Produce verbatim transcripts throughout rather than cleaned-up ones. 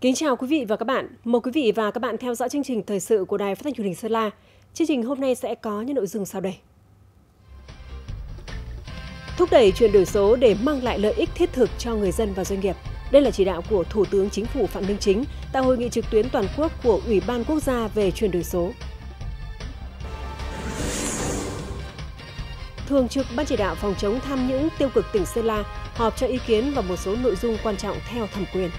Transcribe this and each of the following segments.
Kính chào quý vị và các bạn. Mời quý vị và các bạn theo dõi chương trình thời sự của Đài Phát thanh Truyền hình Sơn La. Chương trình hôm nay sẽ có những nội dung sau đây. Thúc đẩy chuyển đổi số để mang lại lợi ích thiết thực cho người dân và doanh nghiệp. Đây là chỉ đạo của Thủ tướng Chính phủ Phạm Minh Chính tại hội nghị trực tuyến toàn quốc của Ủy ban Quốc gia về chuyển đổi số. Thường trực Ban chỉ đạo phòng chống tham nhũng tiêu cực tỉnh Sơn La họp cho ý kiến vào một số nội dung quan trọng theo thẩm quyền.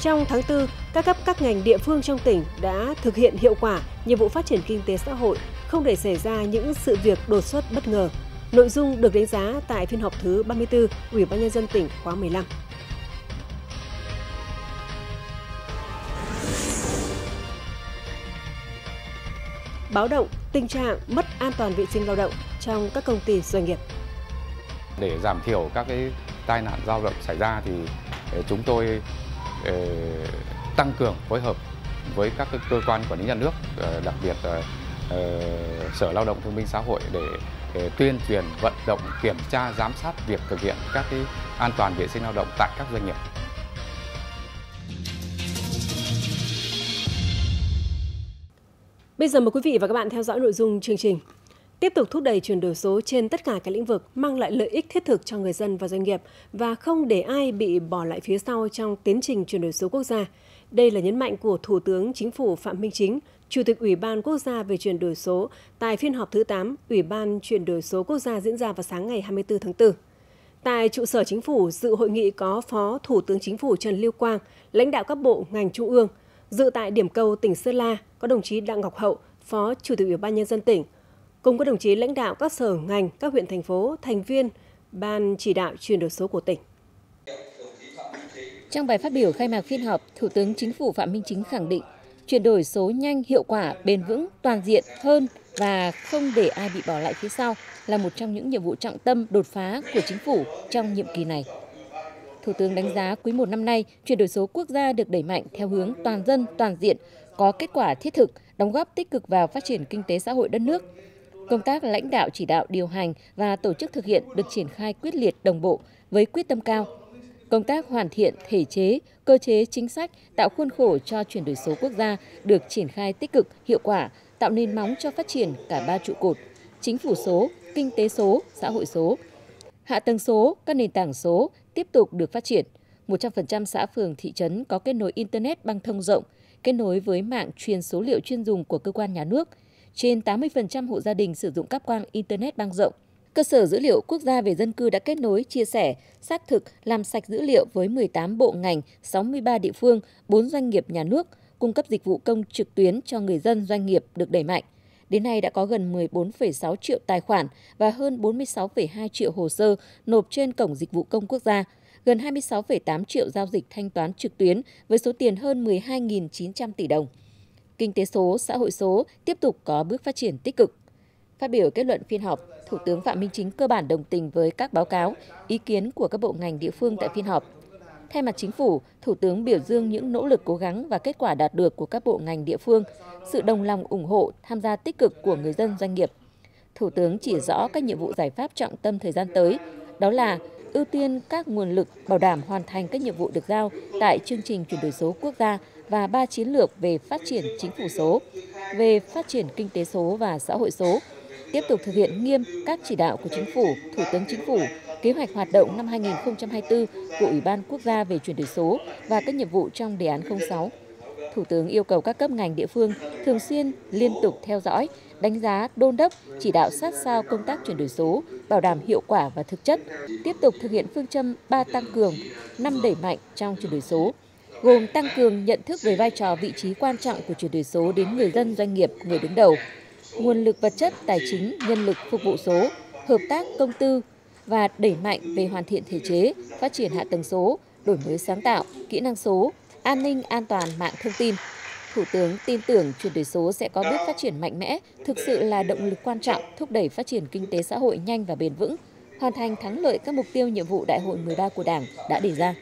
Trong tháng tư, các cấp các ngành địa phương trong tỉnh đã thực hiện hiệu quả nhiệm vụ phát triển kinh tế xã hội, không để xảy ra những sự việc đột xuất bất ngờ. Nội dung được đánh giá tại phiên họp thứ ba mươi tư Ủy ban nhân dân tỉnh khóa mười lăm. Báo động tình trạng mất an toàn vệ sinh lao động trong các công ty doanh nghiệp. Để giảm thiểu các cái tai nạn lao động xảy ra thì chúng tôi tăng cường phối hợp với các cơ quan quản lý nhà nước, đặc biệt Sở Lao động Thương binh Xã hội để tuyên truyền, vận động, kiểm tra, giám sát việc thực hiện các cái an toàn vệ sinh lao động tại các doanh nghiệp. Bây giờ mời quý vị và các bạn theo dõi nội dung chương trình. Tiếp tục thúc đẩy chuyển đổi số trên tất cả các lĩnh vực, mang lại lợi ích thiết thực cho người dân và doanh nghiệp và không để ai bị bỏ lại phía sau trong tiến trình chuyển đổi số quốc gia. Đây là nhấn mạnh của Thủ tướng Chính phủ Phạm Minh Chính, Chủ tịch Ủy ban Quốc gia về chuyển đổi số tại phiên họp thứ tám Ủy ban chuyển đổi số quốc gia diễn ra vào sáng ngày hai mươi tư tháng tư. Tại trụ sở Chính phủ, dự hội nghị có Phó Thủ tướng Chính phủ Trần Lưu Quang, lãnh đạo các bộ ngành trung ương. Dự tại điểm cầu tỉnh Sơn La có đồng chí Đặng Ngọc Hậu, Phó Chủ tịch Ủy ban nhân dân tỉnh, cùng các đồng chí lãnh đạo các sở ngành, các huyện thành phố, thành viên ban chỉ đạo chuyển đổi số của tỉnh. Trong bài phát biểu khai mạc phiên họp, Thủ tướng Chính phủ Phạm Minh Chính khẳng định chuyển đổi số nhanh, hiệu quả, bền vững, toàn diện hơn và không để ai bị bỏ lại phía sau là một trong những nhiệm vụ trọng tâm đột phá của Chính phủ trong nhiệm kỳ này. Thủ tướng đánh giá quý một năm nay, chuyển đổi số quốc gia được đẩy mạnh theo hướng toàn dân, toàn diện, có kết quả thiết thực, đóng góp tích cực vào phát triển kinh tế xã hội đất nước. Công tác lãnh đạo, chỉ đạo, điều hành và tổ chức thực hiện được triển khai quyết liệt, đồng bộ với quyết tâm cao. Công tác hoàn thiện thể chế, cơ chế chính sách tạo khuôn khổ cho chuyển đổi số quốc gia được triển khai tích cực, hiệu quả, tạo nền móng cho phát triển cả ba trụ cột: chính phủ số, kinh tế số, xã hội số. Hạ tầng số, các nền tảng số tiếp tục được phát triển. một trăm phần trăm xã phường thị trấn có kết nối Internet băng thông rộng, kết nối với mạng truyền số liệu chuyên dùng của cơ quan nhà nước. Trên tám mươi phần trăm hộ gia đình sử dụng cáp quang Internet băng rộng. Cơ sở dữ liệu quốc gia về dân cư đã kết nối, chia sẻ, xác thực, làm sạch dữ liệu với mười tám bộ ngành, sáu mươi ba địa phương, bốn doanh nghiệp nhà nước, cung cấp dịch vụ công trực tuyến cho người dân, doanh nghiệp được đẩy mạnh. Đến nay đã có gần mười bốn phẩy sáu triệu tài khoản và hơn bốn mươi sáu phẩy hai triệu hồ sơ nộp trên Cổng Dịch vụ Công Quốc gia, gần hai mươi sáu phẩy tám triệu giao dịch thanh toán trực tuyến với số tiền hơn mười hai nghìn chín trăm tỷ đồng. Kinh tế số, xã hội số tiếp tục có bước phát triển tích cực. Phát biểu kết luận phiên họp, Thủ tướng Phạm Minh Chính cơ bản đồng tình với các báo cáo, ý kiến của các bộ ngành địa phương tại phiên họp. Thay mặt Chính phủ, Thủ tướng biểu dương những nỗ lực, cố gắng và kết quả đạt được của các bộ ngành địa phương, sự đồng lòng ủng hộ, tham gia tích cực của người dân, doanh nghiệp. Thủ tướng chỉ rõ các nhiệm vụ, giải pháp trọng tâm thời gian tới, đó là ưu tiên các nguồn lực bảo đảm hoàn thành các nhiệm vụ được giao tại chương trình chuyển đổi số quốc gia và ba chiến lược về phát triển chính phủ số, về phát triển kinh tế số và xã hội số, tiếp tục thực hiện nghiêm các chỉ đạo của Chính phủ, Thủ tướng Chính phủ, kế hoạch hoạt động năm hai nghìn không trăm hai mươi tư của Ủy ban Quốc gia về chuyển đổi số và các nhiệm vụ trong đề án không sáu. Thủ tướng yêu cầu các cấp ngành địa phương thường xuyên liên tục theo dõi, đánh giá, đôn đốc, chỉ đạo sát sao công tác chuyển đổi số, bảo đảm hiệu quả và thực chất, tiếp tục thực hiện phương châm ba tăng cường, năm đẩy mạnh trong chuyển đổi số, gồm tăng cường nhận thức về vai trò, vị trí quan trọng của chuyển đổi số đến người dân, doanh nghiệp, người đứng đầu, nguồn lực vật chất, tài chính, nhân lực phục vụ số, hợp tác công tư và đẩy mạnh về hoàn thiện thể chế, phát triển hạ tầng số, đổi mới sáng tạo, kỹ năng số, an ninh an toàn mạng thông tin. Thủ tướng tin tưởng chuyển đổi số sẽ có bước phát triển mạnh mẽ, thực sự là động lực quan trọng thúc đẩy phát triển kinh tế xã hội nhanh và bền vững, hoàn thành thắng lợi các mục tiêu, nhiệm vụ Đại hội mười ba của Đảng đã đề ra.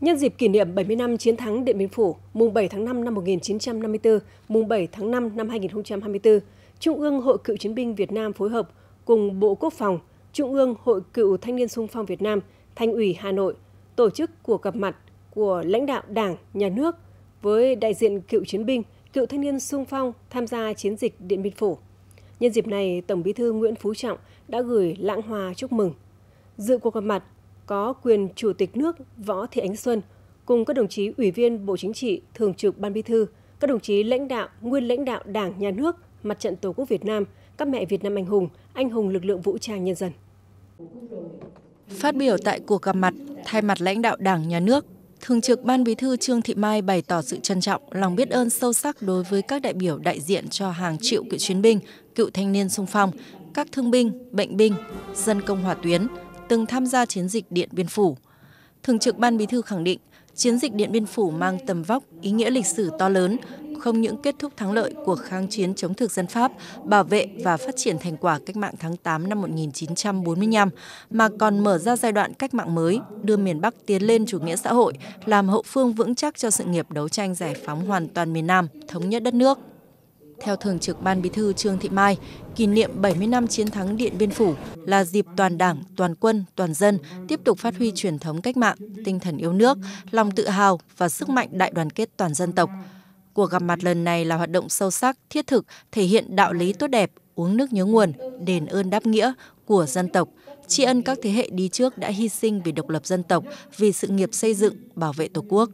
Nhân dịp kỷ niệm bảy mươi năm chiến thắng Điện Biên Phủ, mùng bảy tháng năm năm một nghìn chín trăm năm mươi tư, mùng bảy tháng năm năm hai nghìn không trăm hai mươi tư, Trung ương Hội Cựu Chiến binh Việt Nam phối hợp cùng Bộ Quốc phòng, Trung ương Hội Cựu Thanh niên Xung phong Việt Nam Thành ủy Hà Nội tổ chức cuộc gặp mặt của lãnh đạo Đảng, Nhà nước với đại diện cựu chiến binh, cựu thanh niên xung phong tham gia chiến dịch Điện Biên Phủ. Nhân dịp này, Tổng Bí thư Nguyễn Phú Trọng đã gửi lãng hoa chúc mừng. Dự cuộc gặp mặt có quyền Chủ tịch nước Võ Thị Ánh Xuân cùng các đồng chí Ủy viên Bộ Chính trị, Thường trực Ban Bí thư, các đồng chí lãnh đạo, nguyên lãnh đạo Đảng, Nhà nước, Mặt trận Tổ quốc Việt Nam, các mẹ Việt Nam anh hùng, anh hùng lực lượng vũ trang nhân dân. Phát biểu tại cuộc gặp mặt, thay mặt lãnh đạo Đảng, Nhà nước, Thường trực Ban Bí thư Trương Thị Mai bày tỏ sự trân trọng, lòng biết ơn sâu sắc đối với các đại biểu đại diện cho hàng triệu cựu chiến binh, cựu thanh niên xung phong, các thương binh, bệnh binh, dân công hỏa tuyến từng tham gia chiến dịch Điện Biên Phủ. Thường trực Ban Bí thư khẳng định, chiến dịch Điện Biên Phủ mang tầm vóc, ý nghĩa lịch sử to lớn, không những kết thúc thắng lợi cuộc kháng chiến chống thực dân Pháp, bảo vệ và phát triển thành quả cách mạng tháng tám năm một nghìn chín trăm bốn mươi lăm, mà còn mở ra giai đoạn cách mạng mới, đưa miền Bắc tiến lên chủ nghĩa xã hội, làm hậu phương vững chắc cho sự nghiệp đấu tranh giải phóng hoàn toàn miền Nam, thống nhất đất nước. Theo Thường trực Ban Bí thư Trương Thị Mai, kỷ niệm bảy mươi năm chiến thắng Điện Biên Phủ là dịp toàn Đảng, toàn quân, toàn dân tiếp tục phát huy truyền thống cách mạng, tinh thần yêu nước, lòng tự hào và sức mạnh đại đoàn kết toàn dân tộc. Cuộc gặp mặt lần này là hoạt động sâu sắc, thiết thực, thể hiện đạo lý tốt đẹp, uống nước nhớ nguồn, đền ơn đáp nghĩa của dân tộc, tri ân các thế hệ đi trước đã hy sinh vì độc lập dân tộc, vì sự nghiệp xây dựng, bảo vệ Tổ quốc.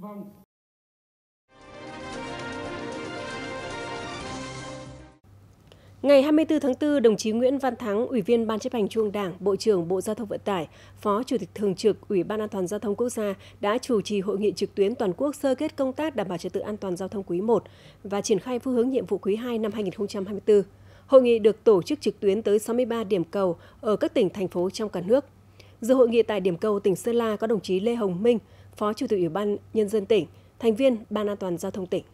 Ngày hai mươi tư tháng tư, đồng chí Nguyễn Văn Thắng, Ủy viên Ban chấp hành Trung ương Đảng, Bộ trưởng Bộ Giao thông Vận tải, Phó Chủ tịch Thường trực Ủy ban An toàn Giao thông Quốc gia đã chủ trì hội nghị trực tuyến toàn quốc sơ kết công tác đảm bảo trật tự an toàn giao thông quý một và triển khai phương hướng nhiệm vụ quý hai năm hai nghìn không trăm hai mươi tư. Hội nghị được tổ chức trực tuyến tới sáu mươi ba điểm cầu ở các tỉnh, thành phố trong cả nước. Dự hội nghị tại điểm cầu tỉnh Sơn La có đồng chí Lê Hồng Minh, Phó Chủ tịch Ủy ban Nhân dân tỉnh, thành viên Ban An toàn Giao thông tỉnh.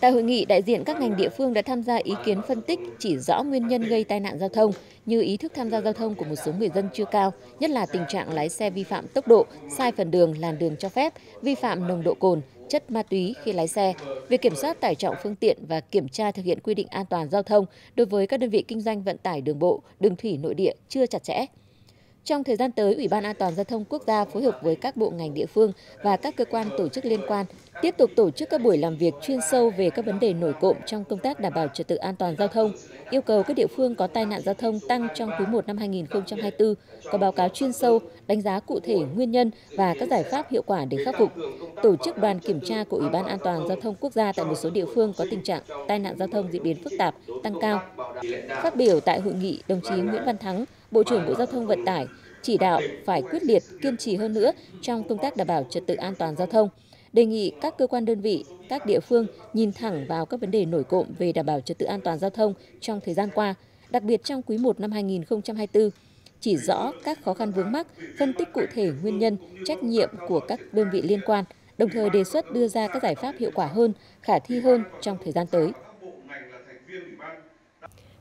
Tại hội nghị, đại diện các ngành địa phương đã tham gia ý kiến phân tích, chỉ rõ nguyên nhân gây tai nạn giao thông như ý thức tham gia giao thông của một số người dân chưa cao, nhất là tình trạng lái xe vi phạm tốc độ, sai phần đường, làn đường cho phép, vi phạm nồng độ cồn, chất ma túy khi lái xe, việc kiểm soát tải trọng phương tiện và kiểm tra thực hiện quy định an toàn giao thông đối với các đơn vị kinh doanh vận tải đường bộ, đường thủy nội địa chưa chặt chẽ. Trong thời gian tới, Ủy ban An toàn Giao thông Quốc gia phối hợp với các bộ ngành địa phương và các cơ quan tổ chức liên quan tiếp tục tổ chức các buổi làm việc chuyên sâu về các vấn đề nổi cộm trong công tác đảm bảo trật tự an toàn giao thông, yêu cầu các địa phương có tai nạn giao thông tăng trong quý một năm hai nghìn không trăm hai mươi tư, có báo cáo chuyên sâu, đánh giá cụ thể nguyên nhân và các giải pháp hiệu quả để khắc phục, tổ chức đoàn kiểm tra của Ủy ban An toàn Giao thông Quốc gia tại một số địa phương có tình trạng tai nạn giao thông diễn biến phức tạp, tăng cao. Phát biểu tại hội nghị, đồng chí Nguyễn Văn Thắng, Bộ trưởng Bộ Giao thông Vận tải chỉ đạo phải quyết liệt, kiên trì hơn nữa trong công tác đảm bảo trật tự an toàn giao thông, đề nghị các cơ quan đơn vị, các địa phương nhìn thẳng vào các vấn đề nổi cộm về đảm bảo trật tự an toàn giao thông trong thời gian qua, đặc biệt trong quý một năm hai nghìn không trăm hai mươi tư, chỉ rõ các khó khăn vướng mắc, phân tích cụ thể nguyên nhân, trách nhiệm của các đơn vị liên quan, đồng thời đề xuất đưa ra các giải pháp hiệu quả hơn, khả thi hơn trong thời gian tới.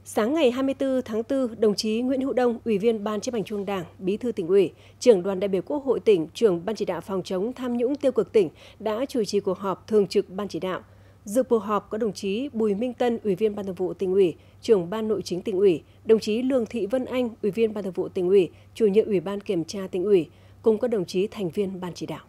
Sáng ngày hai mươi tư tháng tư, đồng chí Nguyễn Hữu Đông, Ủy viên Ban chấp hành Trung ương Đảng, Bí thư Tỉnh ủy, Trưởng đoàn đại biểu Quốc hội tỉnh, Trưởng Ban chỉ đạo phòng chống tham nhũng tiêu cực tỉnh đã chủ trì cuộc họp thường trực Ban chỉ đạo. Dự cuộc họp có đồng chí Bùi Minh Tân, Ủy viên Ban Thường vụ Tỉnh ủy, Trưởng Ban Nội chính Tỉnh ủy, đồng chí Lương Thị Vân Anh, Ủy viên Ban Thường vụ Tỉnh ủy, Chủ nhiệm Ủy ban Kiểm tra Tỉnh ủy cùng các đồng chí thành viên Ban chỉ đạo.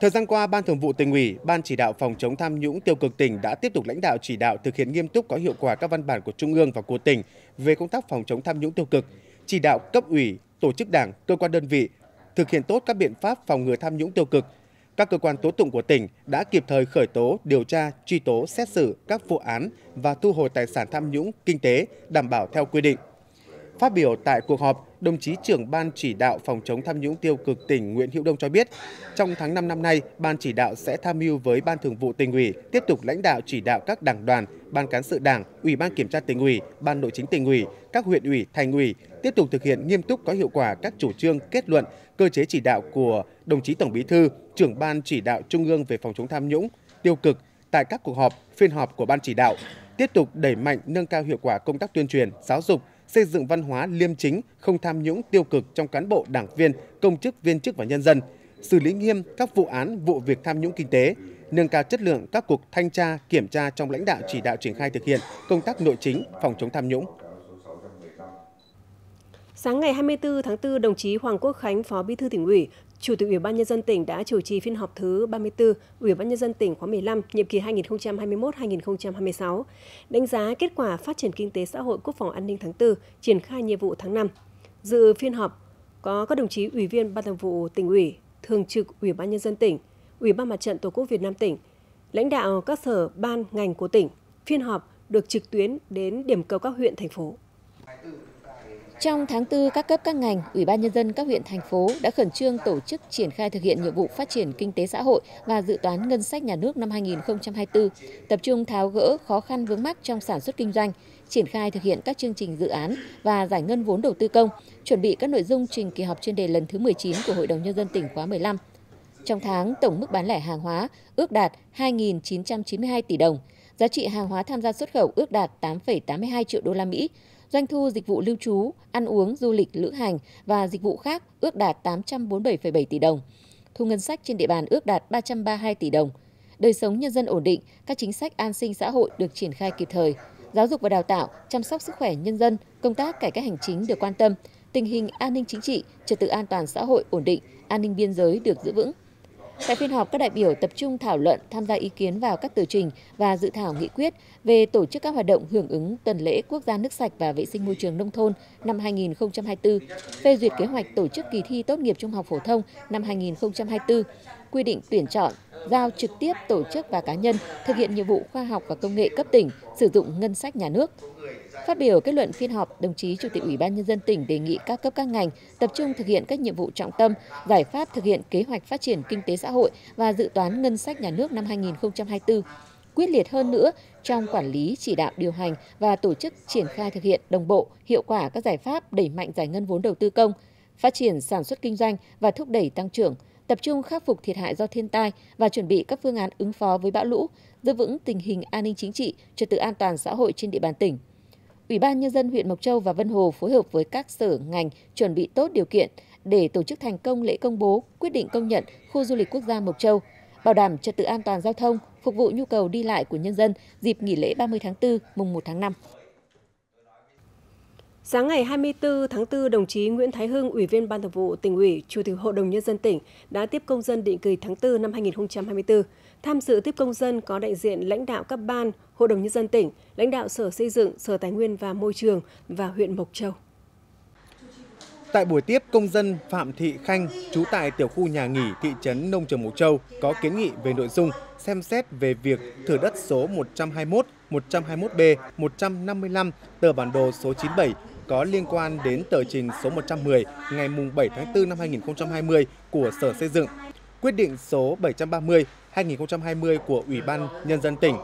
Thời gian qua, Ban Thường vụ Tỉnh ủy, Ban chỉ đạo phòng chống tham nhũng tiêu cực tỉnh đã tiếp tục lãnh đạo chỉ đạo thực hiện nghiêm túc có hiệu quả các văn bản của Trung ương và của tỉnh về công tác phòng chống tham nhũng tiêu cực, chỉ đạo cấp ủy, tổ chức đảng, cơ quan đơn vị thực hiện tốt các biện pháp phòng ngừa tham nhũng tiêu cực. Các cơ quan tố tụng của tỉnh đã kịp thời khởi tố, điều tra, truy tố, xét xử các vụ án và thu hồi tài sản tham nhũng kinh tế đảm bảo theo quy định. Phát biểu tại cuộc họp, đồng chí Trưởng Ban chỉ đạo phòng chống tham nhũng tiêu cực tỉnh Nguyễn Hữu Đông cho biết, trong tháng năm năm nay, Ban chỉ đạo sẽ tham mưu với Ban Thường vụ Tỉnh ủy tiếp tục lãnh đạo chỉ đạo các đảng đoàn, Ban cán sự Đảng, Ủy ban Kiểm tra Tỉnh ủy, Ban Nội chính Tỉnh ủy, các huyện ủy, thành ủy tiếp tục thực hiện nghiêm túc có hiệu quả các chủ trương, kết luận, cơ chế chỉ đạo của đồng chí Tổng Bí thư, Trưởng Ban chỉ đạo Trung ương về phòng chống tham nhũng tiêu cực tại các cuộc họp, phiên họp của Ban chỉ đạo, tiếp tục đẩy mạnh nâng cao hiệu quả công tác tuyên truyền, giáo dục, xây dựng văn hóa liêm chính, không tham nhũng tiêu cực trong cán bộ, đảng viên, công chức, viên chức và nhân dân, xử lý nghiêm các vụ án, vụ việc tham nhũng kinh tế, nâng cao chất lượng các cuộc thanh tra, kiểm tra trong lãnh đạo chỉ đạo triển khai thực hiện công tác nội chính, phòng chống tham nhũng. Sáng ngày hai mươi tư tháng tư, đồng chí Hoàng Quốc Khánh, Phó Bí thư Tỉnh ủy, Chủ tịch Ủy ban Nhân dân tỉnh đã chủ trì phiên họp thứ ba mươi tư Ủy ban Nhân dân tỉnh khóa mười lăm, nhiệm kỳ hai nghìn không trăm hai mươi mốt đến hai nghìn không trăm hai mươi sáu, đánh giá kết quả phát triển kinh tế xã hội quốc phòng an ninh tháng tư, triển khai nhiệm vụ tháng năm. Dự phiên họp có các đồng chí Ủy viên Ban Thường vụ Tỉnh ủy, Thường trực Ủy ban Nhân dân tỉnh, Ủy ban Mặt trận Tổ quốc Việt Nam tỉnh, lãnh đạo các sở ban ngành của tỉnh. Phiên họp được trực tuyến đến điểm cầu các huyện, thành phố. Trong tháng tư, các cấp các ngành, Ủy ban Nhân dân các huyện, thành phố đã khẩn trương tổ chức triển khai thực hiện nhiệm vụ phát triển kinh tế xã hội và dự toán ngân sách nhà nước năm hai nghìn không trăm hai mươi tư, tập trung tháo gỡ khó khăn vướng mắc trong sản xuất kinh doanh, triển khai thực hiện các chương trình dự án và giải ngân vốn đầu tư công, chuẩn bị các nội dung trình kỳ họp chuyên đề lần thứ mười chín của Hội đồng Nhân dân tỉnh khóa mười lăm. Trong tháng, tổng mức bán lẻ hàng hóa ước đạt hai nghìn chín trăm chín mươi hai tỷ đồng, giá trị hàng hóa tham gia xuất khẩu ước đạt tám phẩy tám mươi hai triệu đô la Mỹ. Doanh thu dịch vụ lưu trú, ăn uống, du lịch, lữ hành và dịch vụ khác ước đạt tám trăm bốn mươi bảy phẩy bảy tỷ đồng. Thu ngân sách trên địa bàn ước đạt ba trăm ba mươi hai tỷ đồng. Đời sống nhân dân ổn định, các chính sách an sinh xã hội được triển khai kịp thời. Giáo dục và đào tạo, chăm sóc sức khỏe nhân dân, công tác cải cách hành chính được quan tâm. Tình hình an ninh chính trị, trật tự an toàn xã hội ổn định, an ninh biên giới được giữ vững. Tại phiên họp, các đại biểu tập trung thảo luận, tham gia ý kiến vào các tờ trình và dự thảo nghị quyết về tổ chức các hoạt động hưởng ứng tuần lễ quốc gia nước sạch và vệ sinh môi trường nông thôn năm hai nghìn không trăm hai mươi tư, phê duyệt kế hoạch tổ chức kỳ thi tốt nghiệp trung học phổ thông năm hai nghìn không trăm hai mươi tư, quy định tuyển chọn, giao trực tiếp tổ chức và cá nhân thực hiện nhiệm vụ khoa học và công nghệ cấp tỉnh, sử dụng ngân sách nhà nước. Phát biểu kết luận phiên họp, đồng chí Chủ tịch Ủy ban Nhân dân tỉnh đề nghị các cấp các ngành tập trung thực hiện các nhiệm vụ trọng tâm, giải pháp thực hiện kế hoạch phát triển kinh tế xã hội và dự toán ngân sách nhà nước năm hai nghìn không trăm hai mươi tư, quyết liệt hơn nữa trong quản lý, chỉ đạo, điều hành và tổ chức triển khai thực hiện đồng bộ, hiệu quả các giải pháp đẩy mạnh giải ngân vốn đầu tư công, phát triển sản xuất kinh doanh và thúc đẩy tăng trưởng, tập trung khắc phục thiệt hại do thiên tai và chuẩn bị các phương án ứng phó với bão lũ, giữ vững tình hình an ninh chính trị, trật tự an toàn xã hội trên địa bàn tỉnh. Ủy ban Nhân dân huyện Mộc Châu và Vân Hồ phối hợp với các sở ngành chuẩn bị tốt điều kiện để tổ chức thành công lễ công bố quyết định công nhận khu du lịch quốc gia Mộc Châu, bảo đảm trật tự an toàn giao thông, phục vụ nhu cầu đi lại của nhân dân dịp nghỉ lễ ba mươi tháng tư, mùng một tháng năm. Sáng ngày hai mươi tư tháng tư, đồng chí Nguyễn Thái Hưng, Ủy viên Ban Thường vụ Tỉnh ủy, Chủ tịch Hội đồng Nhân dân tỉnh đã tiếp công dân định kỳ tháng tư năm hai nghìn không trăm hai mươi tư. Tham dự tiếp công dân có đại diện lãnh đạo các ban, Hội đồng Nhân dân tỉnh, lãnh đạo Sở Xây dựng, Sở Tài nguyên và Môi trường và huyện Mộc Châu. Tại buổi tiếp, công dân Phạm Thị Khanh, trú tại tiểu khu nhà nghỉ thị trấn Nông Trường Mộc Châu, có kiến nghị về nội dung xem xét về việc thửa đất số một trăm hai mươi mốt, một trăm hai mươi mốt B, một trăm năm mươi lăm, tờ bản đồ số chín mươi bảy có liên quan đến tờ trình số một trăm mười ngày bảy tháng tư năm hai nghìn không trăm hai mươi của Sở Xây dựng, quyết định số bảy trăm ba mươi hai nghìn không trăm hai mươi của Ủy ban Nhân dân tỉnh,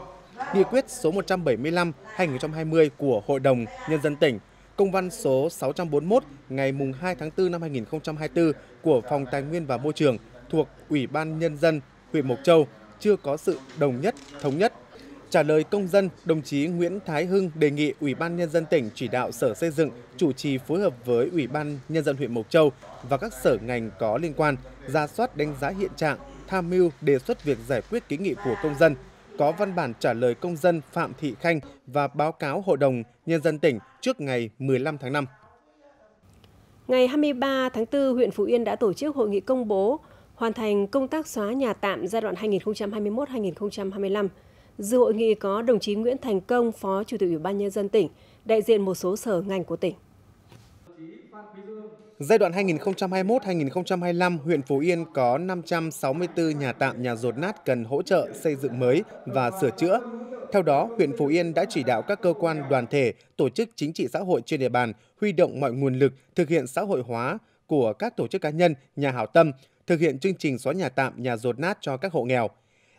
nghị quyết số một trăm bảy mươi lăm hai nghìn không trăm hai mươi của Hội đồng Nhân dân tỉnh, công văn số sáu trăm bốn mươi mốt ngày hai tháng tư năm hai nghìn không trăm hai mươi tư của Phòng Tài nguyên và Môi trường thuộc Ủy ban Nhân dân huyện Mộc Châu chưa có sự đồng nhất, thống nhất. Trả lời công dân, đồng chí Nguyễn Thái Hưng đề nghị Ủy ban Nhân dân tỉnh chỉ đạo Sở Xây dựng chủ trì phối hợp với Ủy ban Nhân dân huyện Mộc Châu và các sở ngành có liên quan, rà soát đánh giá hiện trạng, tham mưu đề xuất việc giải quyết kiến nghị của công dân, có văn bản trả lời công dân Phạm Thị Khanh và báo cáo Hội đồng Nhân dân tỉnh trước ngày mười lăm tháng năm. Ngày hai mươi ba tháng tư, huyện Phú Yên đã tổ chức hội nghị công bố hoàn thành công tác xóa nhà tạm giai đoạn hai nghìn không trăm hai mươi mốt đến hai nghìn không trăm hai mươi lăm. Dự hội nghị có đồng chí Nguyễn Thành Công, Phó Chủ tịch Ủy ban Nhân dân tỉnh, đại diện một số sở ngành của tỉnh. Giai đoạn hai nghìn không trăm hai mươi mốt đến hai nghìn không trăm hai mươi lăm, huyện Phú Yên có năm trăm sáu mươi tư nhà tạm, nhà dột nát cần hỗ trợ xây dựng mới và sửa chữa. Theo đó, huyện Phú Yên đã chỉ đạo các cơ quan, đoàn thể, tổ chức chính trị xã hội trên địa bàn huy động mọi nguồn lực thực hiện xã hội hóa của các tổ chức cá nhân, nhà hảo tâm, thực hiện chương trình xóa nhà tạm, nhà dột nát cho các hộ nghèo.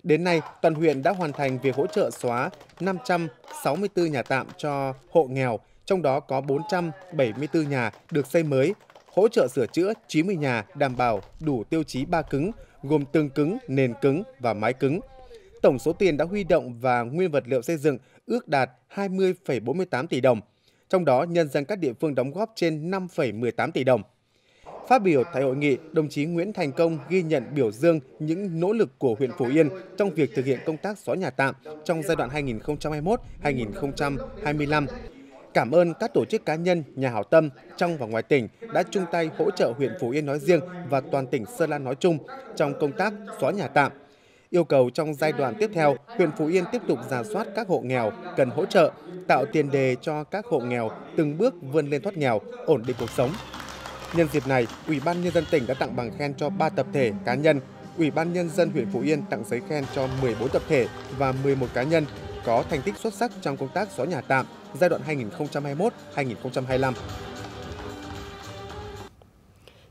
Đến nay, toàn huyện đã hoàn thành việc hỗ trợ xóa năm trăm sáu mươi tư nhà tạm cho hộ nghèo, trong đó có bốn trăm bảy mươi tư nhà được xây mới, hỗ trợ sửa chữa chín mươi nhà đảm bảo đủ tiêu chí ba cứng, gồm tường cứng, nền cứng và mái cứng. Tổng số tiền đã huy động và nguyên vật liệu xây dựng ước đạt hai mươi phẩy bốn mươi tám tỷ đồng, trong đó nhân dân các địa phương đóng góp trên năm phẩy mười tám tỷ đồng. Phát biểu tại hội nghị, đồng chí Nguyễn Thành Công ghi nhận, biểu dương những nỗ lực của huyện Phú Yên trong việc thực hiện công tác xóa nhà tạm trong giai đoạn hai nghìn không trăm hai mươi mốt đến hai nghìn không trăm hai mươi lăm. Cảm ơn các tổ chức cá nhân, nhà hảo tâm trong và ngoài tỉnh đã chung tay hỗ trợ huyện Phú Yên nói riêng và toàn tỉnh Sơn La nói chung trong công tác xóa nhà tạm. Yêu cầu trong giai đoạn tiếp theo, huyện Phú Yên tiếp tục rà soát các hộ nghèo cần hỗ trợ, tạo tiền đề cho các hộ nghèo từng bước vươn lên thoát nghèo, ổn định cuộc sống. Nhân dịp này, Ủy ban Nhân dân tỉnh đã tặng bằng khen cho ba tập thể cá nhân. Ủy ban Nhân dân huyện Phú Yên tặng giấy khen cho mười bốn tập thể và mười một cá nhân có thành tích xuất sắc trong công tác xóa nhà tạm giai đoạn hai nghìn không trăm hai mươi mốt đến hai nghìn không trăm hai mươi lăm.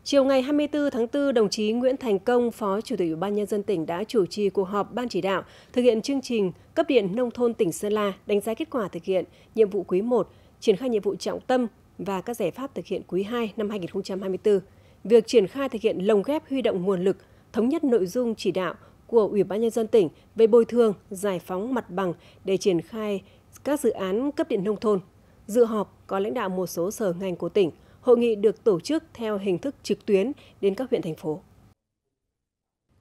Chiều ngày hai mươi tư tháng tư, đồng chí Nguyễn Thành Công, Phó Chủ tịch Ủy ban Nhân dân tỉnh đã chủ trì cuộc họp Ban chỉ đạo thực hiện chương trình cấp điện nông thôn tỉnh Sơn La, đánh giá kết quả thực hiện nhiệm vụ quý một, triển khai nhiệm vụ trọng tâm và các giải pháp thực hiện quý hai năm hai nghìn không trăm hai mươi tư. Việc triển khai thực hiện lồng ghép huy động nguồn lực, thống nhất nội dung chỉ đạo của Ủy ban Nhân dân tỉnh về bồi thường, giải phóng mặt bằng để triển khai các dự án cấp điện nông thôn. Dự họp có lãnh đạo một số sở ngành của tỉnh. Hội nghị được tổ chức theo hình thức trực tuyến đến các huyện, thành phố.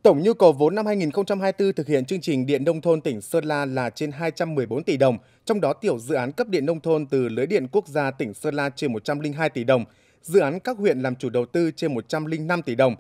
Tổng nhu cầu vốn năm hai nghìn không trăm hai mươi tư thực hiện chương trình điện nông thôn tỉnh Sơn La là trên hai trăm mười bốn tỷ đồng, trong đó tiểu dự án cấp điện nông thôn từ lưới điện quốc gia tỉnh Sơn La trên một trăm linh hai tỷ đồng, dự án các huyện làm chủ đầu tư trên một trăm linh năm tỷ đồng.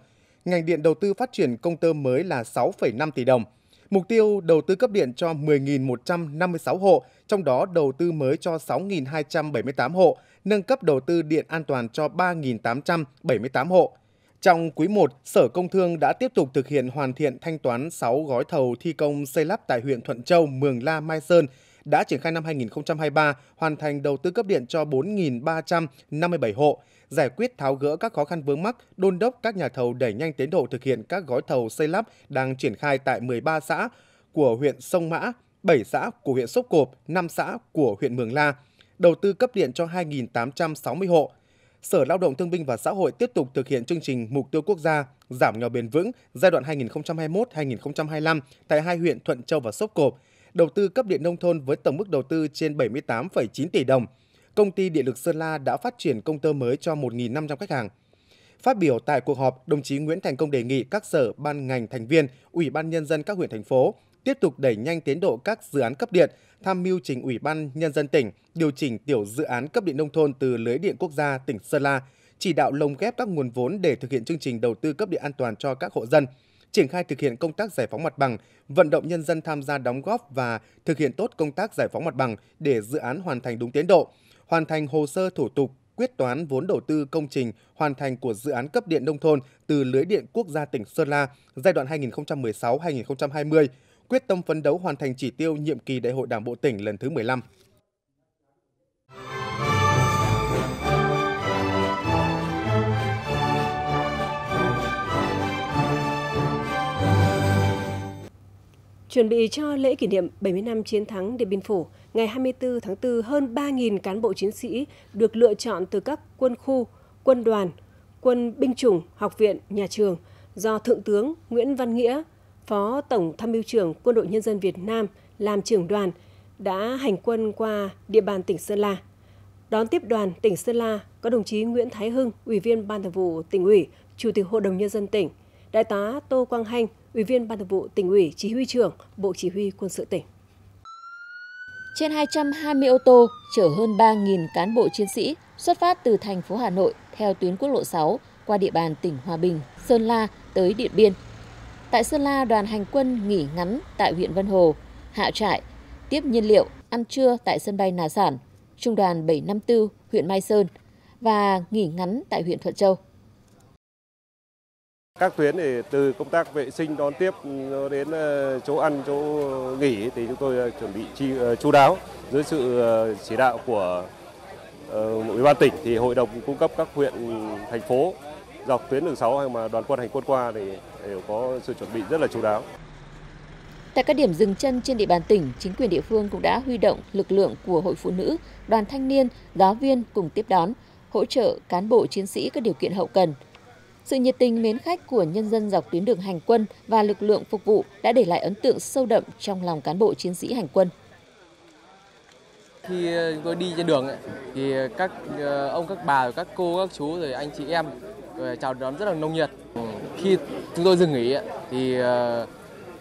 Ngành điện đầu tư phát triển công tơ mới là sáu phẩy năm tỷ đồng. Mục tiêu đầu tư cấp điện cho mười nghìn một trăm năm mươi sáu hộ, trong đó đầu tư mới cho sáu nghìn hai trăm bảy mươi tám hộ, nâng cấp đầu tư điện an toàn cho ba nghìn tám trăm bảy mươi tám hộ. Trong quý một, Sở Công Thương đã tiếp tục thực hiện hoàn thiện thanh toán sáu gói thầu thi công xây lắp tại huyện Thuận Châu, Mường La, Mai Sơn, đã triển khai năm hai nghìn không trăm hai mươi ba hoàn thành đầu tư cấp điện cho bốn nghìn ba trăm năm mươi bảy hộ, giải quyết tháo gỡ các khó khăn vướng mắc, đôn đốc các nhà thầu đẩy nhanh tiến độ thực hiện các gói thầu xây lắp đang triển khai tại mười ba xã của huyện Sông Mã, bảy xã của huyện Sốp Cộp, năm xã của huyện Mường La, đầu tư cấp điện cho hai nghìn tám trăm sáu mươi hộ. Sở Lao động Thương binh và Xã hội tiếp tục thực hiện chương trình Mục tiêu Quốc gia giảm nghèo bền vững giai đoạn hai nghìn không trăm hai mươi mốt đến hai nghìn không trăm hai mươi lăm tại hai huyện Thuận Châu và Sốp Cộp, đầu tư cấp điện nông thôn với tổng mức đầu tư trên bảy mươi tám phẩy chín tỷ đồng. Công ty Điện lực Sơn La đã phát triển công tơ mới cho một nghìn năm trăm khách hàng. Phát biểu tại cuộc họp, đồng chí Nguyễn Thành Công đề nghị các sở, ban ngành, thành viên, Ủy ban Nhân dân các huyện, thành phố tiếp tục đẩy nhanh tiến độ các dự án cấp điện, tham mưu trình Ủy ban Nhân dân tỉnh điều chỉnh tiểu dự án cấp điện nông thôn từ lưới điện quốc gia tỉnh Sơn La, chỉ đạo lồng ghép các nguồn vốn để thực hiện chương trình đầu tư cấp điện an toàn cho các hộ dân, triển khai thực hiện công tác giải phóng mặt bằng, vận động nhân dân tham gia đóng góp và thực hiện tốt công tác giải phóng mặt bằng để dự án hoàn thành đúng tiến độ, hoàn thành hồ sơ thủ tục quyết toán vốn đầu tư công trình hoàn thành của dự án cấp điện nông thôn từ lưới điện quốc gia tỉnh Sơn La giai đoạn hai nghìn không trăm mười sáu đến hai nghìn không trăm hai mươi, quyết tâm phấn đấu hoàn thành chỉ tiêu nhiệm kỳ Đại hội Đảng bộ tỉnh lần thứ mười lăm. Chuẩn bị cho lễ kỷ niệm bảy mươi năm chiến thắng Điện Biên Phủ, ngày hai mươi tư tháng tư, hơn ba nghìn cán bộ chiến sĩ được lựa chọn từ các quân khu, quân đoàn, quân binh chủng, học viện, nhà trường do Thượng tướng Nguyễn Văn Nghĩa, Phó Tổng Tham mưu trưởng Quân đội Nhân dân Việt Nam làm trưởng đoàn đã hành quân qua địa bàn tỉnh Sơn La. Đón tiếp đoàn tỉnh Sơn La có đồng chí Nguyễn Thái Hưng, Ủy viên Ban Thường vụ Tỉnh ủy, Chủ tịch Hội đồng Nhân dân tỉnh, Đại tá Tô Quang Hanh, Ủy viên Ban Thường vụ Tỉnh ủy, Chỉ huy trưởng Bộ Chỉ huy Quân sự tỉnh. Trên hai trăm hai mươi ô tô chở hơn ba nghìn cán bộ chiến sĩ xuất phát từ thành phố Hà Nội theo tuyến quốc lộ sáu qua địa bàn tỉnh Hòa Bình, Sơn La tới Điện Biên. Tại Sơn La, đoàn hành quân nghỉ ngắn tại huyện Vân Hồ, hạ trại, tiếp nhiên liệu, ăn trưa tại sân bay Nà Sản, trung đoàn bảy năm tư huyện Mai Sơn và nghỉ ngắn tại huyện Thuận Châu. Các tuyến thì từ công tác vệ sinh đón tiếp đến chỗ ăn, chỗ nghỉ thì chúng tôi chuẩn bị chi chú đáo dưới sự chỉ đạo của Ủy ban tỉnh thì hội đồng cung cấp các huyện, thành phố dọc tuyến đường sáu hay mà đoàn quân hành quân qua thì đều có sự chuẩn bị rất là chú đáo. Tại các điểm dừng chân trên địa bàn tỉnh, chính quyền địa phương cũng đã huy động lực lượng của hội phụ nữ, đoàn thanh niên, giáo viên cùng tiếp đón, hỗ trợ cán bộ chiến sĩ các điều kiện hậu cần. Sự nhiệt tình mến khách của nhân dân dọc tuyến đường hành quân và lực lượng phục vụ đã để lại ấn tượng sâu đậm trong lòng cán bộ chiến sĩ hành quân. Khi chúng tôi đi trên đường ấy, thì các ông, các bà, các cô, các chú, rồi anh chị em chào đón rất là nồng nhiệt. Khi chúng tôi dừng nghỉ ấy, thì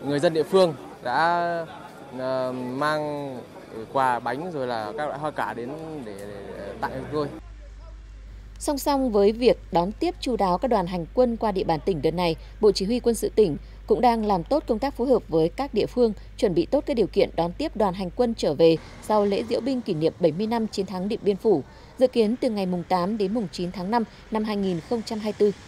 người dân địa phương đã mang quà bánh rồi là các loại hoa quả đến để tại rồi. Song song với việc đón tiếp chu đáo các đoàn hành quân qua địa bàn tỉnh đợt này, Bộ Chỉ huy Quân sự tỉnh cũng đang làm tốt công tác phối hợp với các địa phương, chuẩn bị tốt các điều kiện đón tiếp đoàn hành quân trở về sau lễ diễu binh kỷ niệm bảy mươi năm chiến thắng Điện Biên Phủ, dự kiến từ ngày tám đến chín tháng 5 năm hai nghìn không trăm hai mươi tư.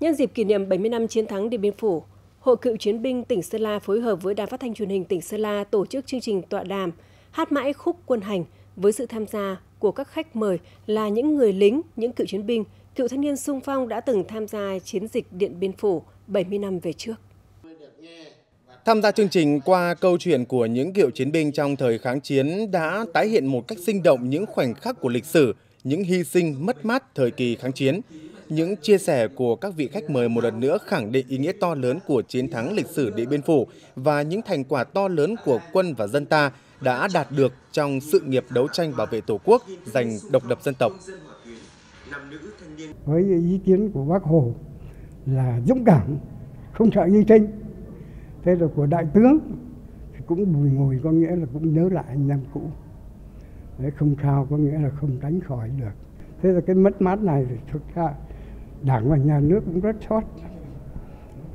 Nhân dịp kỷ niệm bảy mươi năm chiến thắng Điện Biên Phủ, Hội Cựu chiến binh tỉnh Sơn La phối hợp với Đài Phát thanh Truyền hình tỉnh Sơn La tổ chức chương trình tọa đàm Hát mãi khúc quân hành với sự tham gia của các khách mời là những người lính, những cựu chiến binh, cựu thanh niên xung phong đã từng tham gia chiến dịch Điện Biên Phủ bảy mươi năm về trước. Tham gia chương trình qua câu chuyện của những cựu chiến binh trong thời kháng chiến đã tái hiện một cách sinh động những khoảnh khắc của lịch sử, những hy sinh mất mát thời kỳ kháng chiến. Những chia sẻ của các vị khách mời một lần nữa khẳng định ý nghĩa to lớn của chiến thắng lịch sử Điện Biên Phủ và những thành quả to lớn của quân và dân ta đã đạt được trong sự nghiệp đấu tranh bảo vệ Tổ quốc, giành độc lập dân tộc. Với ý kiến của Bác Hồ là dũng cảm, không sợ hy sinh. Thế rồi của Đại tướng thì cũng bùi ngùi, có nghĩa là cũng nhớ lại anh em cũ. Đấy, không sao, có nghĩa là không tránh khỏi được. Thế là cái mất mát này thì thực ra Đảng và Nhà nước cũng rất xót.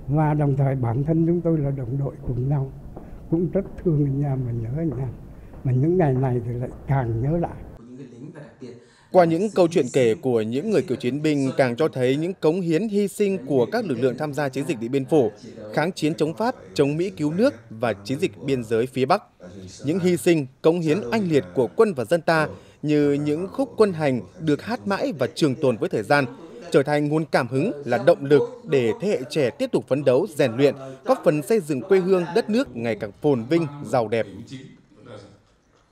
Và đồng thời bản thân chúng tôi là đồng đội cùng nhau, cũng rất thương anh em và nhớ anh em. Mà những ngày này thì lại càng nhớ lại. Qua những câu chuyện kể của những người cựu chiến binh càng cho thấy những cống hiến hy sinh của các lực lượng tham gia chiến dịch Điện Biên Phủ, kháng chiến chống Pháp, chống Mỹ cứu nước và chiến dịch biên giới phía Bắc. Những hy sinh, cống hiến anh liệt của quân và dân ta như những khúc quân hành được hát mãi và trường tồn với thời gian, trở thành nguồn cảm hứng là động lực để thế hệ trẻ tiếp tục phấn đấu, rèn luyện, góp phần xây dựng quê hương đất nước ngày càng phồn vinh, giàu đẹp.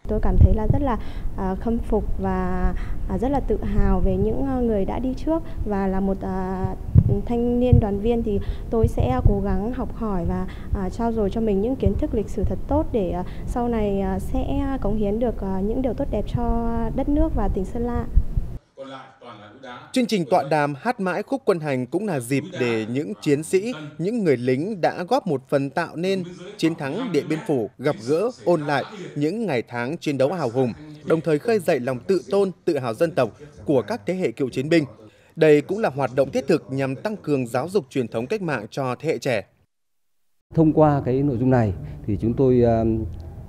Tôi cảm thấy là rất là khâm phục và rất là tự hào về những người đã đi trước, và là một thanh niên đoàn viên thì tôi sẽ cố gắng học hỏi và trao dồi cho mình những kiến thức lịch sử thật tốt để sau này sẽ cống hiến được những điều tốt đẹp cho đất nước và tỉnh Sơn La. Chương trình tọa đàm Hát mãi khúc quân hành cũng là dịp để những chiến sĩ, những người lính đã góp một phần tạo nên chiến thắng Điện Biên Phủ gặp gỡ, ôn lại những ngày tháng chiến đấu hào hùng, đồng thời khơi dậy lòng tự tôn, tự hào dân tộc của các thế hệ cựu chiến binh. Đây cũng là hoạt động thiết thực nhằm tăng cường giáo dục truyền thống cách mạng cho thế hệ trẻ. Thông qua cái nội dung này thì chúng tôi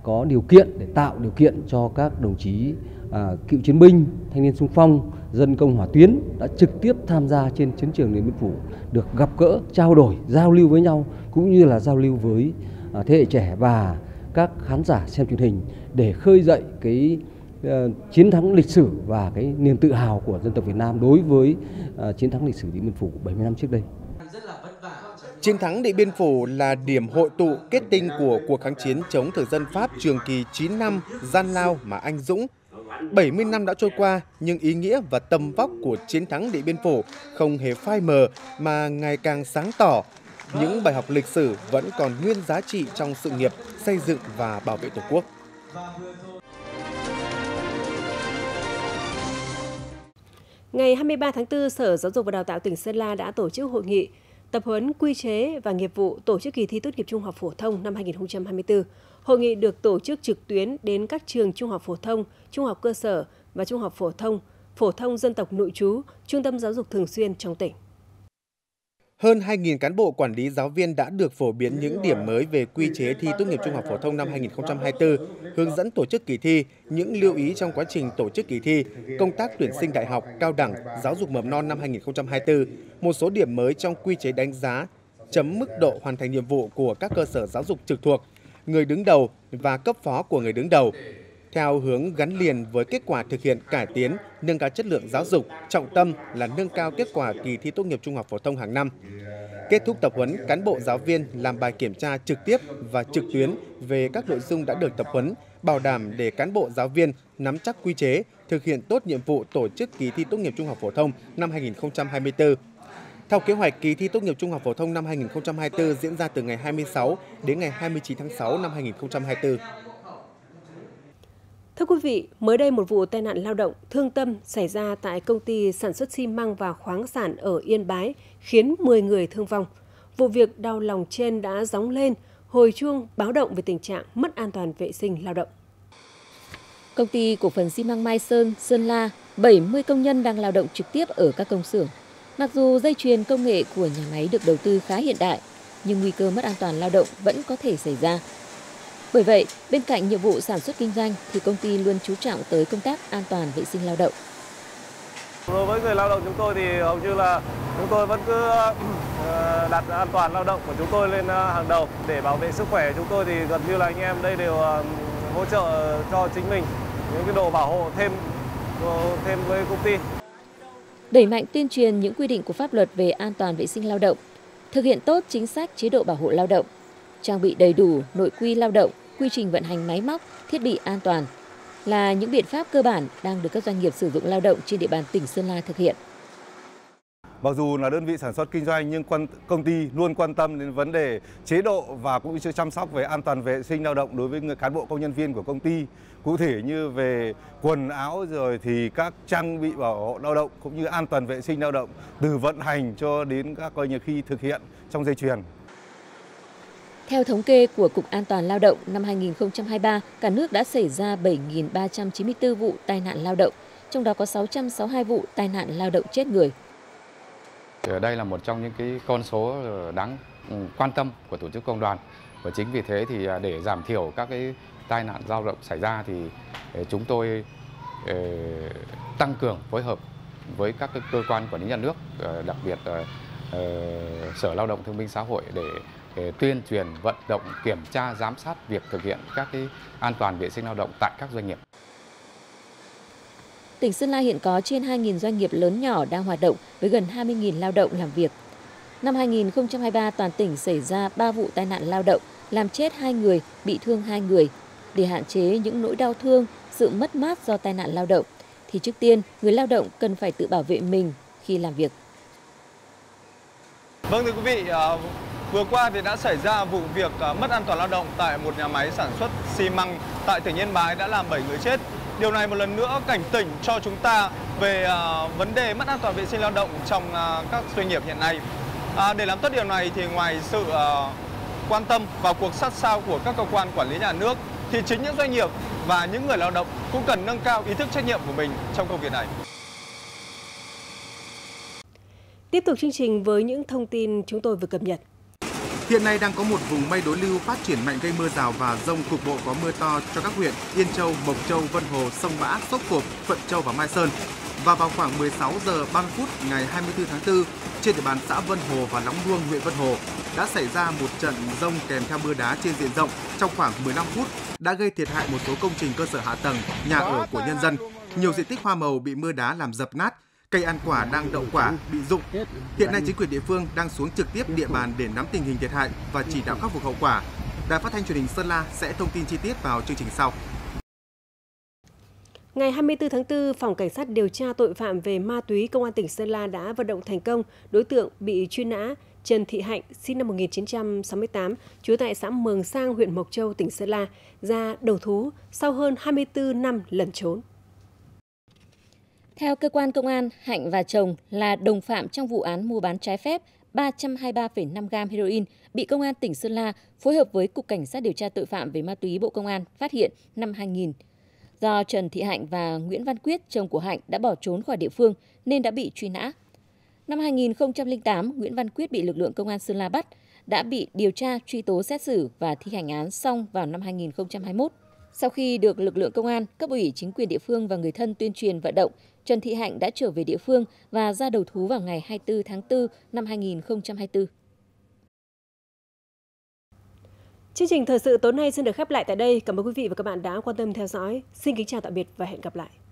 có điều kiện để tạo điều kiện cho các đồng chí À, cựu chiến binh, thanh niên xung phong, dân công hỏa tuyến đã trực tiếp tham gia trên chiến trường Điện Biên Phủ, được gặp gỡ, trao đổi, giao lưu với nhau, cũng như là giao lưu với à, thế hệ trẻ và các khán giả xem truyền hình để khơi dậy cái à, chiến thắng lịch sử và cái niềm tự hào của dân tộc Việt Nam đối với à, chiến thắng lịch sử Điện Biên Phủ bảy mươi năm trước đây. Chiến thắng Điện Biên Phủ là điểm hội tụ kết tinh của cuộc kháng chiến chống thực dân Pháp trường kỳ chín năm gian lao mà anh dũng. bảy mươi năm đã trôi qua nhưng ý nghĩa và tầm vóc của chiến thắng Điện Biên Phủ không hề phai mờ mà ngày càng sáng tỏ. Những bài học lịch sử vẫn còn nguyên giá trị trong sự nghiệp xây dựng và bảo vệ Tổ quốc. Ngày hai mươi ba tháng tư, Sở Giáo dục và Đào tạo tỉnh Sơn La đã tổ chức hội nghị tập huấn quy chế và nghiệp vụ tổ chức kỳ thi tốt nghiệp trung học phổ thông năm hai nghìn không trăm hai mươi tư. Hội nghị được tổ chức trực tuyến đến các trường trung học phổ thông, trung học cơ sở và trung học phổ thông, phổ thông dân tộc nội trú, trung tâm giáo dục thường xuyên trong tỉnh. Hơn hai nghìn cán bộ quản lý giáo viên đã được phổ biến những điểm mới về quy chế thi tốt nghiệp trung học phổ thông năm hai nghìn không trăm hai mươi tư, hướng dẫn tổ chức kỳ thi, những lưu ý trong quá trình tổ chức kỳ thi, công tác tuyển sinh đại học, cao đẳng, giáo dục mầm non năm hai nghìn không trăm hai mươi tư, một số điểm mới trong quy chế đánh giá, chấm mức độ hoàn thành nhiệm vụ của các cơ sở giáo dục trực thuộc, người đứng đầu và cấp phó của người đứng đầu, theo hướng gắn liền với kết quả thực hiện cải tiến, nâng cao chất lượng giáo dục, trọng tâm là nâng cao kết quả kỳ thi tốt nghiệp trung học phổ thông hàng năm. Kết thúc tập huấn, cán bộ giáo viên làm bài kiểm tra trực tiếp và trực tuyến về các nội dung đã được tập huấn, bảo đảm để cán bộ giáo viên nắm chắc quy chế, thực hiện tốt nhiệm vụ tổ chức kỳ thi tốt nghiệp trung học phổ thông năm hai nghìn không trăm hai mươi tư. Theo kế hoạch, kỳ thi tốt nghiệp trung học phổ thông năm hai nghìn không trăm hai mươi tư diễn ra từ ngày hai mươi sáu đến ngày hai mươi chín tháng sáu năm hai nghìn không trăm hai mươi tư. Thưa quý vị, mới đây một vụ tai nạn lao động thương tâm xảy ra tại công ty sản xuất xi măng và khoáng sản ở Yên Bái khiến mười người thương vong. Vụ việc đau lòng trên đã gióng lên hồi chuông báo động về tình trạng mất an toàn vệ sinh lao động. Công ty cổ phần xi măng Mai Sơn, Sơn La, bảy mươi công nhân đang lao động trực tiếp ở các công xưởng. Mặc dù dây chuyền công nghệ của nhà máy được đầu tư khá hiện đại, nhưng nguy cơ mất an toàn lao động vẫn có thể xảy ra. Bởi vậy, bên cạnh nhiệm vụ sản xuất kinh doanh thì công ty luôn chú trọng tới công tác an toàn vệ sinh lao động. Đối với người lao động chúng tôi thì hầu như là chúng tôi vẫn cứ đặt an toàn lao động của chúng tôi lên hàng đầu để bảo vệ sức khỏe. Chúng tôi thì gần như là anh em đây đều hỗ trợ cho chính mình những cái đồ bảo hộ thêm thêm với công ty. Đẩy mạnh tuyên truyền những quy định của pháp luật về an toàn vệ sinh lao động, thực hiện tốt chính sách chế độ bảo hộ lao động, trang bị đầy đủ nội quy lao động, quy trình vận hành máy móc, thiết bị an toàn là những biện pháp cơ bản đang được các doanh nghiệp sử dụng lao động trên địa bàn tỉnh Sơn La thực hiện. Mặc dù là đơn vị sản xuất kinh doanh nhưng công ty luôn quan tâm đến vấn đề chế độ và cũng như chăm sóc về an toàn vệ sinh lao động đối với người cán bộ công nhân viên của công ty. Cụ thể như về quần áo rồi thì các trang bị bảo hộ lao động cũng như an toàn vệ sinh lao động từ vận hành cho đến các coi như khi thực hiện trong dây chuyền. Theo thống kê của Cục An toàn Lao động, năm hai nghìn không trăm hai mươi ba, cả nước đã xảy ra bảy nghìn ba trăm chín mươi tư vụ tai nạn lao động, trong đó có sáu trăm sáu mươi hai vụ tai nạn lao động chết người. Đây là một trong những cái con số đáng quan tâm của tổ chức công đoàn. Và chính vì thế thì để giảm thiểu các cái tai nạn lao động xảy ra thì chúng tôi tăng cường phối hợp với các cái cơ quan quản lý nhà nước, đặc biệt Sở Lao động Thương binh Xã hội để tuyên truyền, vận động, kiểm tra, giám sát việc thực hiện các cái an toàn vệ sinh lao động tại các doanh nghiệp. Tỉnh Sơn La hiện có trên hai nghìn doanh nghiệp lớn nhỏ đang hoạt động với gần hai mươi nghìn lao động làm việc. Năm hai nghìn không trăm hai mươi ba, toàn tỉnh xảy ra ba vụ tai nạn lao động, làm chết hai người, bị thương hai người. Để hạn chế những nỗi đau thương, sự mất mát do tai nạn lao động, thì trước tiên người lao động cần phải tự bảo vệ mình khi làm việc. Vâng thưa quý vị, vừa qua thì đã xảy ra vụ việc mất an toàn lao động tại một nhà máy sản xuất xi măng tại tỉnh Yên Bái đã làm bảy người chết. Điều này một lần nữa cảnh tỉnh cho chúng ta về vấn đề mất an toàn vệ sinh lao động trong các doanh nghiệp hiện nay. À, để làm tốt điều này thì ngoài sự quan tâm vào cuộc sát sao của các cơ quan quản lý nhà nước thì chính những doanh nghiệp và những người lao động cũng cần nâng cao ý thức trách nhiệm của mình trong công việc này. Tiếp tục chương trình với những thông tin chúng tôi vừa cập nhật. Hiện nay đang có một vùng mây đối lưu phát triển mạnh gây mưa rào và dông, cục bộ có mưa to cho các huyện Yên Châu, Mộc Châu, Vân Hồ, Sông Mã, Sóc Cộp, Thuận Châu và Mai Sơn. Và vào khoảng mười sáu giờ ba mươi phút ngày hai mươi tư tháng tư, trên địa bàn xã Vân Hồ và Lóng Luông, huyện Vân Hồ đã xảy ra một trận dông kèm theo mưa đá trên diện rộng trong khoảng mười lăm phút đã gây thiệt hại một số công trình cơ sở hạ tầng, nhà ở của nhân dân. Nhiều diện tích hoa màu bị mưa đá làm dập nát. Cây ăn quả đang đậu quả, bị rụng. Hiện nay chính quyền địa phương đang xuống trực tiếp địa bàn để nắm tình hình thiệt hại và chỉ đạo khắc phục hậu quả. Đài Phát thanh Truyền hình Sơn La sẽ thông tin chi tiết vào chương trình sau. Ngày hai mươi tư tháng tư, Phòng Cảnh sát điều tra tội phạm về ma túy Công an tỉnh Sơn La đã vận động thành công đối tượng bị truy nã Trần Thị Hạnh, sinh năm một nghìn chín trăm sáu mươi tám, trú tại xã Mường Sang, huyện Mộc Châu, tỉnh Sơn La, ra đầu thú sau hơn hai mươi tư năm lẩn trốn. Theo cơ quan công an, Hạnh và chồng là đồng phạm trong vụ án mua bán trái phép ba trăm hai mươi ba phẩy năm gam heroin bị Công an tỉnh Sơn La phối hợp với Cục Cảnh sát điều tra tội phạm về ma túy Bộ Công an phát hiện năm hai nghìn. Do Trần Thị Hạnh và Nguyễn Văn Quyết, chồng của Hạnh, đã bỏ trốn khỏi địa phương nên đã bị truy nã. Năm hai nghìn không trăm lẻ tám, Nguyễn Văn Quyết bị lực lượng Công an Sơn La bắt, đã bị điều tra, truy tố, xét xử và thi hành án xong vào năm hai nghìn không trăm hai mươi mốt. Sau khi được lực lượng công an, cấp ủy, chính quyền địa phương và người thân tuyên truyền vận động, Trần Thị Hạnh đã trở về địa phương và ra đầu thú vào ngày hai mươi tư tháng tư năm hai nghìn không trăm hai mươi tư. Chương trình thời sự tối nay xin được khép lại tại đây. Cảm ơn quý vị và các bạn đã quan tâm theo dõi. Xin kính chào tạm biệt và hẹn gặp lại.